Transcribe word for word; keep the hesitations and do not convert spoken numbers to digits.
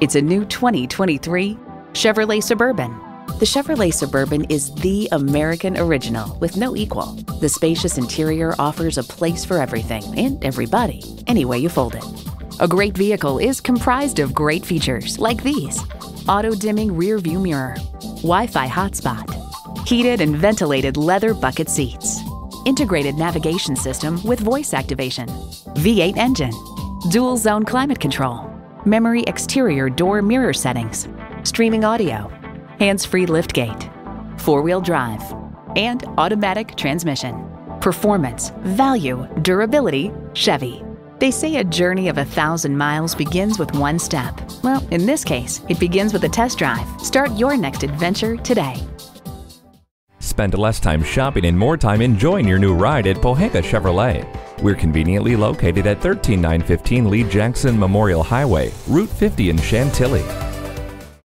It's a new twenty twenty-three Chevrolet Suburban. The Chevrolet Suburban is the American original with no equal. The spacious interior offers a place for everything and everybody, any way you fold it. A great vehicle is comprised of great features like these: auto-dimming rear view mirror, Wi-Fi hotspot, heated and ventilated leather bucket seats, integrated navigation system with voice activation, V eight engine, dual zone climate control, memory exterior door mirror settings, streaming audio, hands-free liftgate, four-wheel drive, and automatic transmission. Performance, value, durability, Chevy. They say a journey of a thousand miles begins with one step. Well, in this case, it begins with a test drive. Start your next adventure today. Spend less time shopping and more time enjoying your new ride at Pohanka Chevrolet. We're conveniently located at one three nine one five Lee Jackson Memorial Highway, Route fifty in Chantilly.